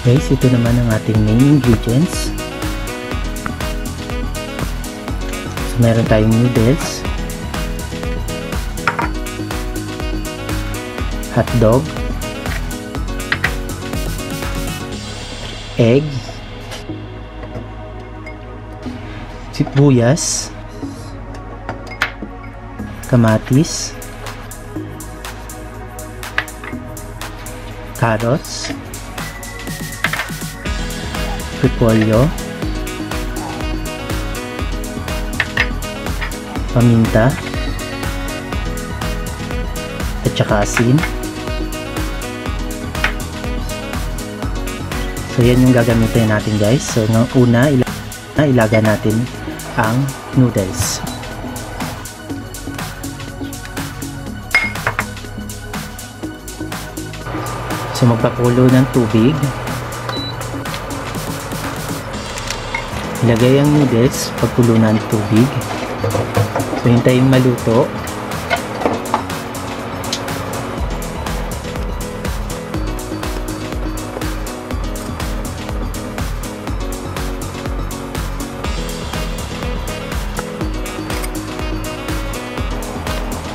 guys, ito naman ang ating main ingredients. So, meron tayong noodles, hotdog, egg, sibuyas, kamatis, carrots, repolyo, paminta, at saka asin. So yan yung gagamitin natin, guys. So ng una, ilaga natin ang noodles. So magpakulo ng tubig. Ilagay ang noodles, pagkulo ng tubig. So hintayin maluto.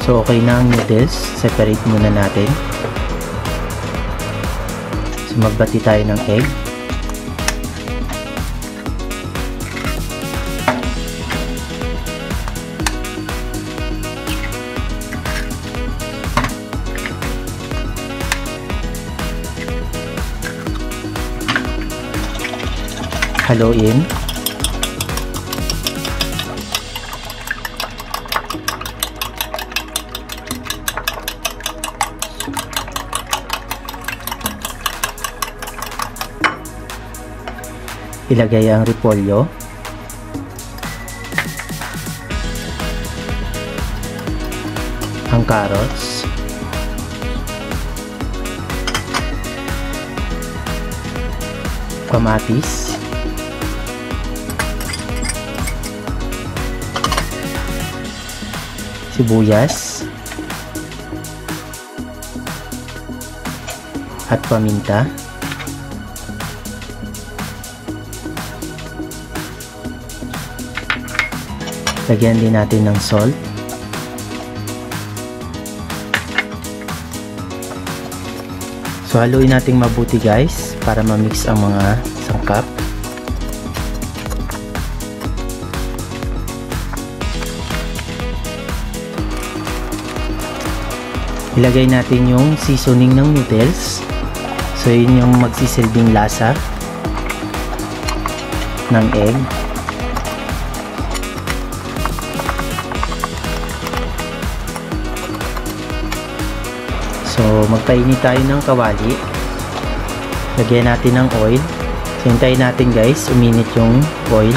So okay na ang noodles, separate muna natin. So magbati tayo ng egg. Haluin. Ilagay ang repolyo. Ang carrots. Kamatis. Sibuyas at paminta. Lagyan din natin ng salt. So haluin natin mabuti, guys, para ma-mix ang mga sangkap. Ilagay natin yung seasoning ng noodles. So yun yung magsisilbing lasa ng egg. So magpainit tayo ng kawali. Lagyan natin ng oil. So hintayin natin, guys, uminit yung oil.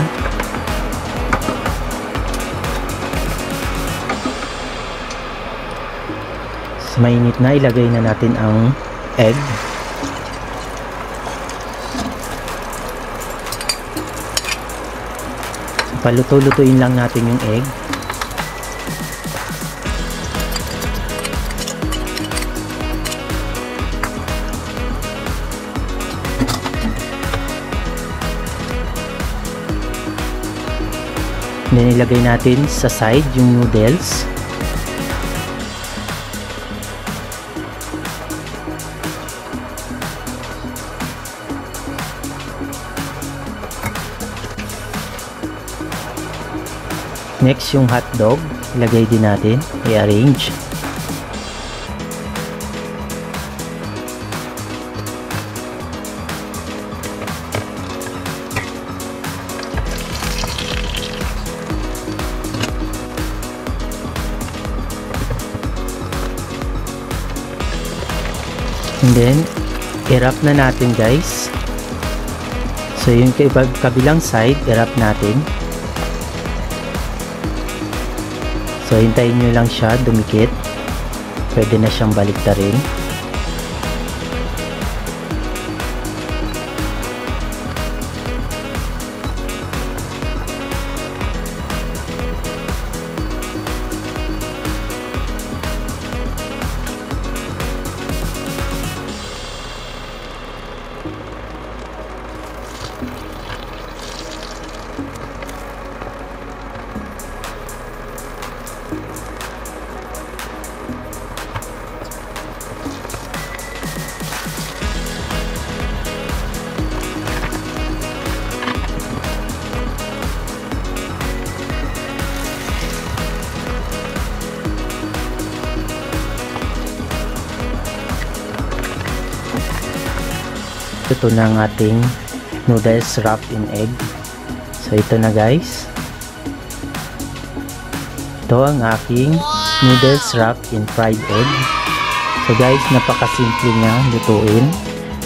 Mainit na, ilagay na natin ang egg. So, paluto-lutuin lang natin yung egg. Then ilagay natin sa side yung noodles. Next, yung hotdog, ilagay din natin, i-arrange. And then, i-wrap na natin, guys. So, yung kabilang side, i-wrap natin. So, hintayin nyo lang siya dumikit. Pwede na siyang baliktarin. Ito na ang ating noodles wrapped in egg. So ito na guys, ito ang aking noodles wrapped in fried egg. So guys, napakasimple niya lutuin,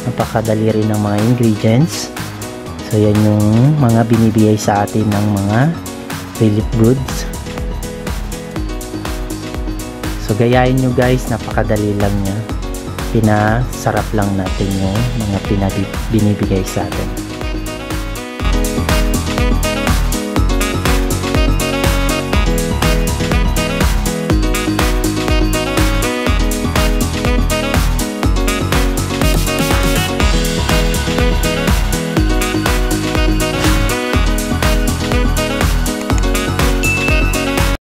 napakadali rin ng mga ingredients. So yan yung mga binibigay sa atin ng mga Philip Goods. So gayahin nyo guys, napakadali lang niya. Pinasarap lang natin yung mga binibigay sa atin.